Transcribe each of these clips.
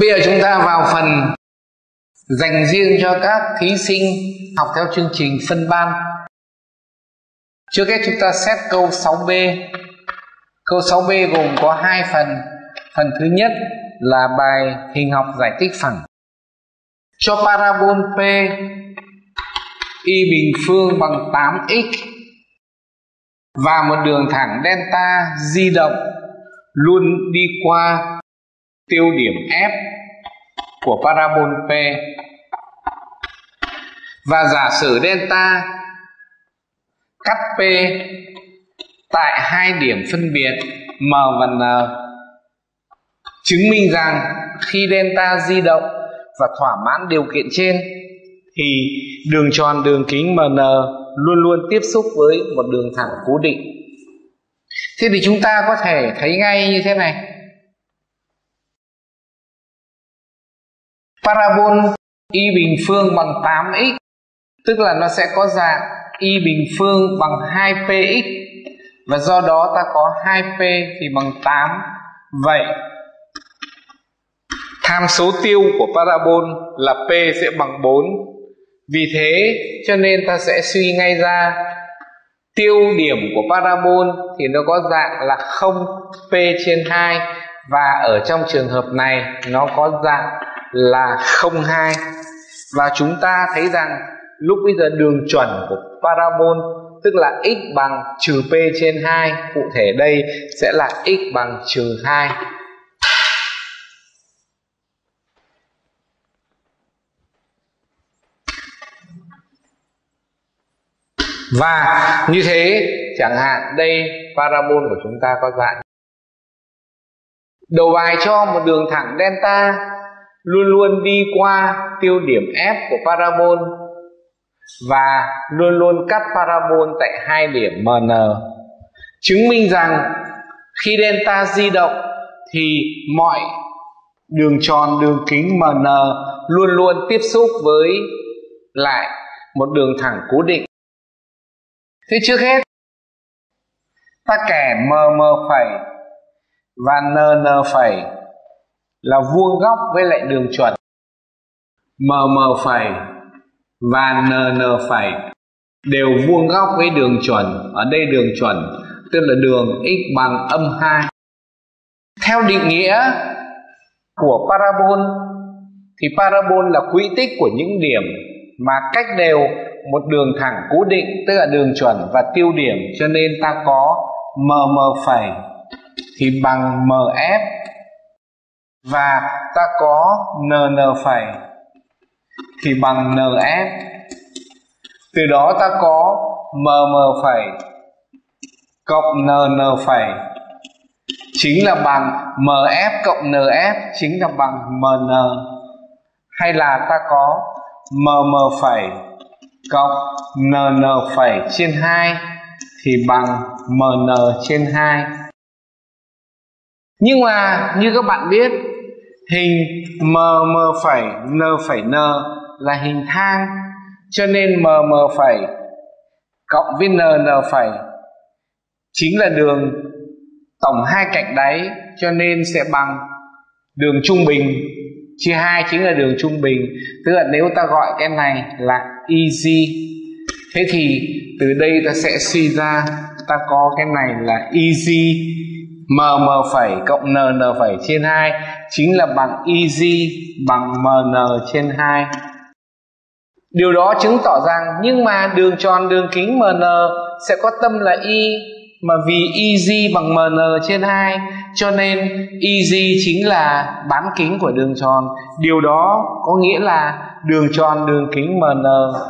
Bây giờ chúng ta vào phần dành riêng cho các thí sinh học theo chương trình phân ban. Trước hết chúng ta xét câu 6B. Câu 6B gồm có hai phần. Phần thứ nhất là bài hình học giải tích phẳng. Cho parabol P y bình phương bằng 8x và một đường thẳng delta di động luôn đi qua tiêu điểm F của parabol P, và giả sử delta cắt P tại hai điểm phân biệt M và N, chứng minh rằng khi delta di động và thỏa mãn điều kiện trên thì đường tròn đường kính MN luôn luôn tiếp xúc với một đường thẳng cố định. Thế thì chúng ta có thể thấy ngay như thế này: parabol y bình phương bằng 8x, tức là nó sẽ có dạng y bình phương bằng 2px, và do đó ta có 2p thì bằng 8. Vậy tham số tiêu của parabol là p sẽ bằng 4. Vì thế cho nên ta sẽ suy ngay ra tiêu điểm của parabol thì nó có dạng là 0p/2, và ở trong trường hợp này nó có dạng là 0,2. Và chúng ta thấy rằng lúc bây giờ đường chuẩn của parabol, tức là x bằng trừ p/2, cụ thể đây sẽ là x bằng trừ 2. Và như thế chẳng hạn đây parabol của chúng ta có dạng. Đầu bài cho một đường thẳng delta luôn luôn đi qua tiêu điểm F của parabol và luôn luôn cắt parabol tại hai điểm MN, chứng minh rằng khi delta di động thì mọi đường tròn đường kính MN luôn luôn tiếp xúc với lại một đường thẳng cố định. Thế trước hết ta kẻ MM phẩy và NN phẩy là vuông góc với lại đường chuẩn MM phẩy và NN phẩy đều vuông góc với đường chuẩn. Ở đây đường chuẩn tức là đường x bằng -2. Theo định nghĩa của parabol thì parabol là quỹ tích của những điểm mà cách đều một đường thẳng cố định, tức là đường chuẩn và tiêu điểm, cho nên ta có MM phẩy thì bằng MF và ta có NN phẩy thì bằng NF. Từ đó ta có MM phẩy cộng NN phẩy chính là bằng MF cộng NF chính là bằng MN, hay là ta có MM phẩy cộng NN phẩy trên 2 thì bằng MN trên 2. Nhưng mà như các bạn biết, hình MM phẩy N là hình thang, cho nên MM phẩy cộng với NN phẩy chính là đường tổng hai cạnh đáy, cho nên sẽ bằng đường trung bình chia 2 chính là đường trung bình, tức là nếu ta gọi cái này là EG. Thế thì từ đây ta sẽ suy ra ta có cái này là EG MM phẩy cộng NN phẩy trên 2 chính là bằng EG bằng MN trên 2. Điều đó chứng tỏ rằng nhưng mà đường tròn đường kính MN sẽ có tâm là Y, mà vì EG bằng MN trên 2 cho nên EG chính là bán kính của đường tròn. Điều đó có nghĩa là đường tròn đường kính MN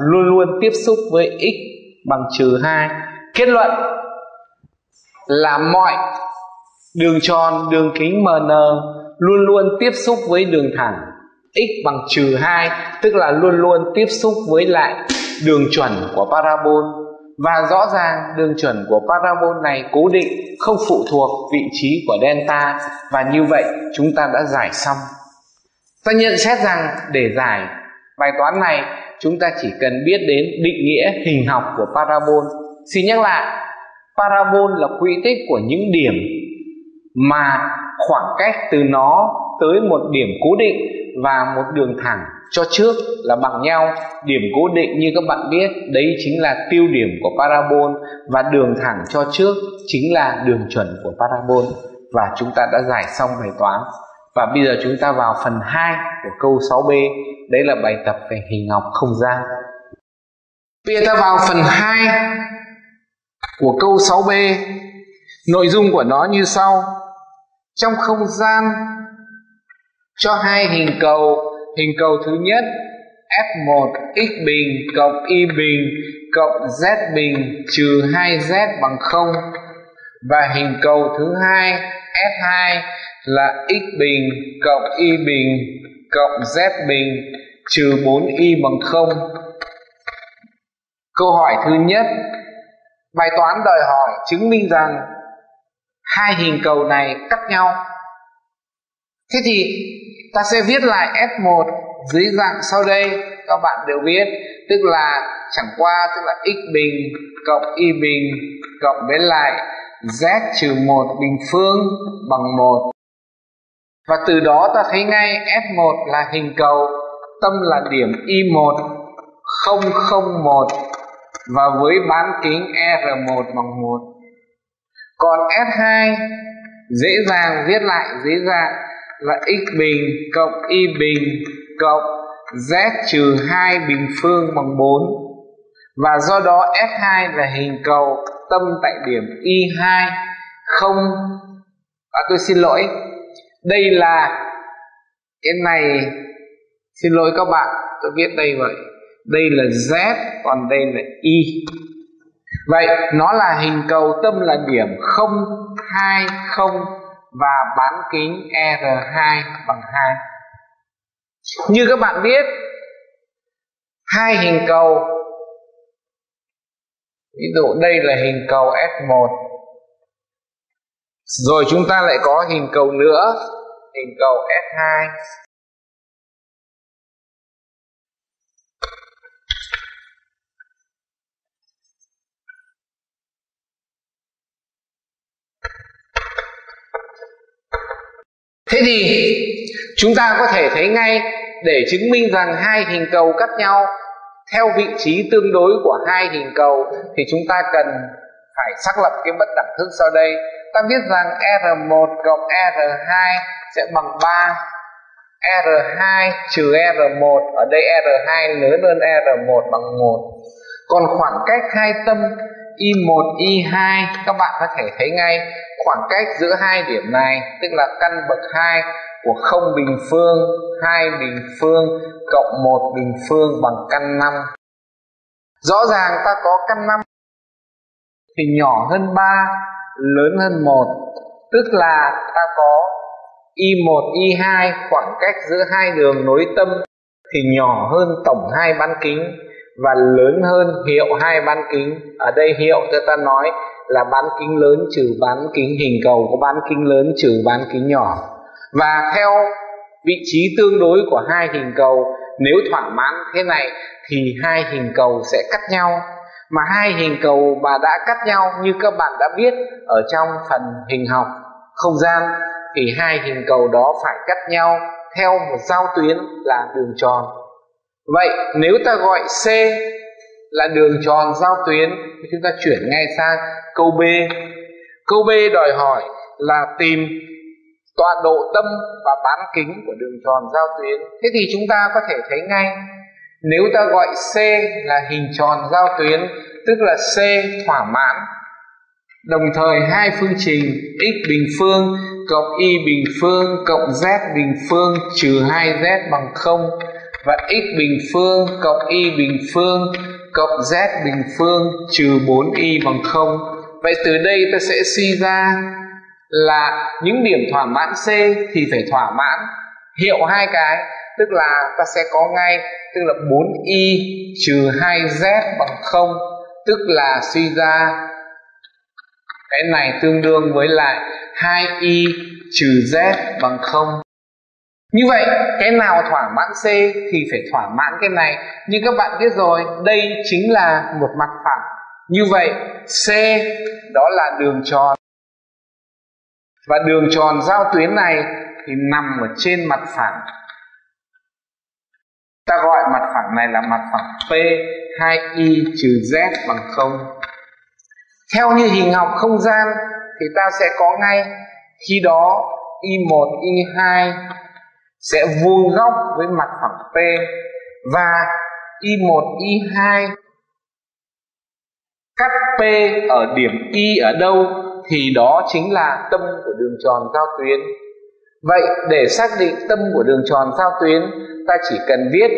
luôn luôn tiếp xúc với x bằng -2. Kết luận là mọi đường tròn đường kính MN luôn luôn tiếp xúc với đường thẳng x bằng -2, tức là luôn luôn tiếp xúc với lại đường chuẩn của parabol, và rõ ràng đường chuẩn của parabol này cố định, không phụ thuộc vị trí của delta, và như vậy chúng ta đã giải xong. Ta nhận xét rằng để giải bài toán này chúng ta chỉ cần biết đến định nghĩa hình học của parabol. Xin nhắc lại, parabol là quỹ tích của những điểm mà khoảng cách từ nó tới một điểm cố định và một đường thẳng cho trước là bằng nhau. Điểm cố định như các bạn biết, đấy chính là tiêu điểm của parabol, và đường thẳng cho trước chính là đường chuẩn của parabol. Và chúng ta đã giải xong bài toán. Và bây giờ chúng ta vào phần 2 của câu 6B, đấy là bài tập về hình học không gian. Bây giờ ta vào phần 2 của câu 6B, nội dung của nó như sau. Trong không gian cho hai hình cầu thứ nhất F1 x bình cộng y bình cộng z bình trừ 2z bằng 0, và hình cầu thứ hai F2 là x bình cộng y bình cộng z bình trừ 4y bằng 0. Câu hỏi thứ nhất, bài toán đòi hỏi chứng minh rằng hai hình cầu này cắt nhau. Thế thì ta sẽ viết lại F1 dưới dạng sau đây, các bạn đều biết, tức là x bình cộng y bình cộng với lại z trừ 1 bình phương bằng 1. Và từ đó ta thấy ngay F1 là hình cầu, tâm là điểm Y1 0,0,1 và với bán kính R1 bằng 1. Còn F2 dễ dàng viết lại dưới dạng là x bình cộng y bình cộng z trừ 2 bình phương bằng 4, và do đó F2 là hình cầu tâm tại điểm Y2 đây là z, còn đây là y. Vậy nó là hình cầu tâm là điểm 0,2,0 và bán kính R2 bằng 2. Như các bạn biết, hai hình cầu, ví dụ đây là hình cầu F1, rồi chúng ta lại có hình cầu nữa, hình cầu F2. Thế thì chúng ta có thể thấy ngay, để chứng minh rằng hai hình cầu cắt nhau theo vị trí tương đối của hai hình cầu thì chúng ta cần phải xác lập cái bất đẳng thức sau đây. Ta biết rằng R1 cộng R2 sẽ bằng 3, R2 trừ R1, ở đây R2 lớn hơn R1 bằng 1. Còn khoảng cách hai tâm Y1, Y2 các bạn có thể thấy ngay, khoảng cách giữa hai điểm này tức là căn bậc 2 của 0 bình phương, 2 bình phương cộng 1 bình phương bằng căn 5. Rõ ràng ta có căn 5 thì nhỏ hơn 3, lớn hơn 1, tức là ta có Y1, Y2, khoảng cách giữa hai đường nối tâm thì nhỏ hơn tổng 2 bán kính và lớn hơn hiệu 2 bán kính. Ở đây hiệu ta nói là bán kính lớn trừ bán kính, hình cầu có bán kính lớn trừ bán kính nhỏ. Và theo vị trí tương đối của hai hình cầu, nếu thỏa mãn thế này thì hai hình cầu sẽ cắt nhau. Mà hai hình cầu mà đã cắt nhau, như các bạn đã biết ở trong phần hình học không gian, thì hai hình cầu đó phải cắt nhau theo một giao tuyến là đường tròn. Vậy nếu ta gọi C là đường tròn giao tuyến, chúng ta chuyển ngay sang câu B. Câu B đòi hỏi là tìm tọa độ tâm và bán kính của đường tròn giao tuyến. Thế thì chúng ta có thể thấy ngay, nếu ta gọi C là hình tròn giao tuyến, tức là C thỏa mãn đồng thời hai phương trình x bình phương cộng y bình phương cộng z bình phương trừ 2z bằng 0, và x bình phương cộng y bình phương cộng z bình phương trừ 4y bằng 0. Vậy từ đây ta sẽ suy ra là những điểm thỏa mãn C thì phải thỏa mãn hiệu hai cái, tức là ta sẽ có ngay, tức là 4y trừ 2z bằng 0, tức là suy ra cái này tương đương với lại 2y trừ z bằng 0. Như vậy cái nào thỏa mãn C thì phải thỏa mãn cái này. Như các bạn biết rồi, đây chính là một mặt phẳng. Như vậy C đó là đường tròn, và đường tròn giao tuyến này thì nằm ở trên mặt phẳng. Ta gọi mặt phẳng này là mặt phẳng P2I - Z = 0. Theo như hình học không gian thì ta sẽ có ngay khi đó I1, I2 sẽ vuông góc với mặt phẳng P, và I1, I2 cắt P ở điểm I ở đâu thì đó chính là tâm của đường tròn giao tuyến. Vậy để xác định tâm của đường tròn giao tuyến, ta chỉ cần viết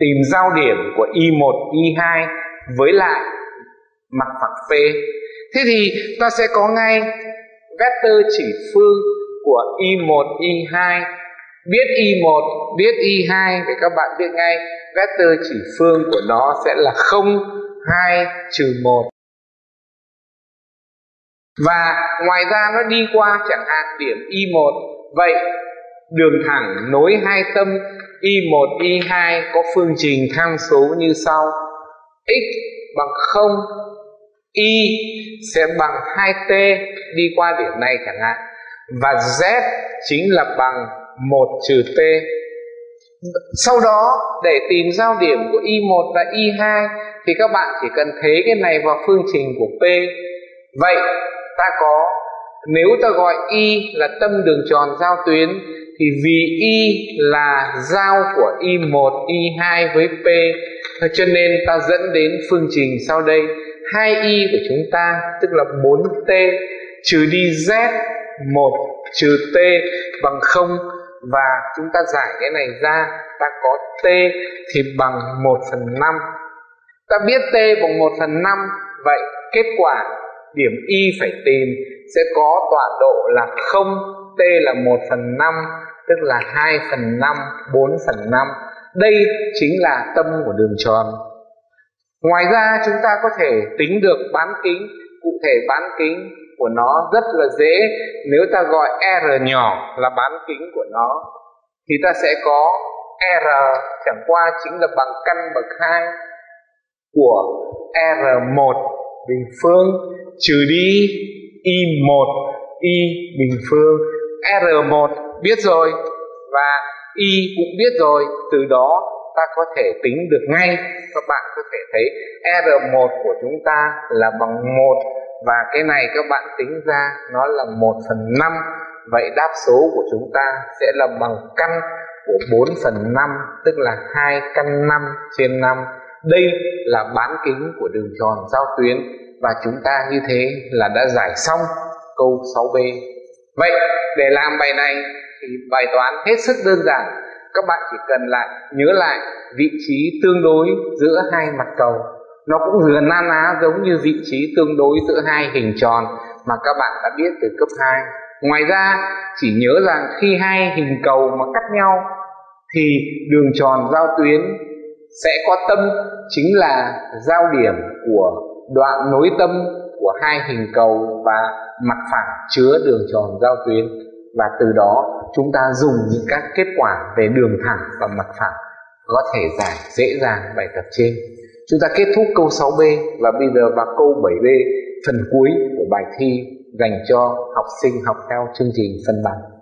tìm giao điểm của I1, I2 với lại mặt phẳng P. Thế thì ta sẽ có ngay vector chỉ phương của I1, I2. Biết I1, biết I2 thì các bạn biết ngay vector chỉ phương của nó sẽ là 0, 2, -1. Và ngoài ra nó đi qua chẳng hạn điểm I1. Vậy đường thẳng nối hai tâm I1, I2 có phương trình tham số như sau: x = 0, y sẽ bằng 2t đi qua điểm này chẳng hạn, và z chính là bằng 1 - t. Sau đó để tìm giao điểm của I1 và I2 thì các bạn chỉ cần thế cái này vào phương trình của P. Vậy ta có, nếu ta gọi Y là tâm đường tròn giao tuyến thì vì Y là giao của I1, I2 với P, cho nên ta dẫn đến phương trình sau đây: 2Y của chúng ta tức là 4T trừ đi Z 1 - t bằng 0, và chúng ta giải cái này ra, ta có t thì bằng 1/5. Ta biết t bằng 1/5, vậy kết quả điểm y phải tìm sẽ có tọa độ là 0, t là 1/5 tức là 2/5, 4/5. Đây chính là tâm của đường tròn. Ngoài ra chúng ta có thể tính được bán kính. Cụ thể bán kính của nó rất là dễ, nếu ta gọi R nhỏ là bán kính của nó thì ta sẽ có R chẳng qua chính là bằng căn bậc 2 của R1 bình phương trừ đi I1 y bình phương. R1 biết rồi và y cũng biết rồi, từ đó ta có thể tính được ngay. Các bạn có thể thấy R1 của chúng ta là bằng 1, và cái này các bạn tính ra nó là 1/5. Vậy đáp số của chúng ta sẽ là bằng căn của 4/5 tức là 2 căn 5/5. Đây là bán kính của đường tròn giao tuyến, và chúng ta như thế là đã giải xong câu 6B. Vậy để làm bài này thì bài toán hết sức đơn giản. Các bạn chỉ cần lại nhớ lại vị trí tương đối giữa hai mặt cầu. Nó cũng vừa na ná giống như vị trí tương đối giữa hai hình tròn mà các bạn đã biết từ cấp 2. Ngoài ra chỉ nhớ rằng khi hai hình cầu mà cắt nhau thì đường tròn giao tuyến sẽ có tâm chính là giao điểm của đoạn nối tâm của hai hình cầu và mặt phẳng chứa đường tròn giao tuyến. Và từ đó chúng ta dùng những các kết quả về đường thẳng và mặt phẳng có thể giải dễ dàng bài tập trên. Chúng ta kết thúc câu 6B và bây giờ vào câu 7B, phần cuối của bài thi dành cho học sinh học theo chương trình phân bản.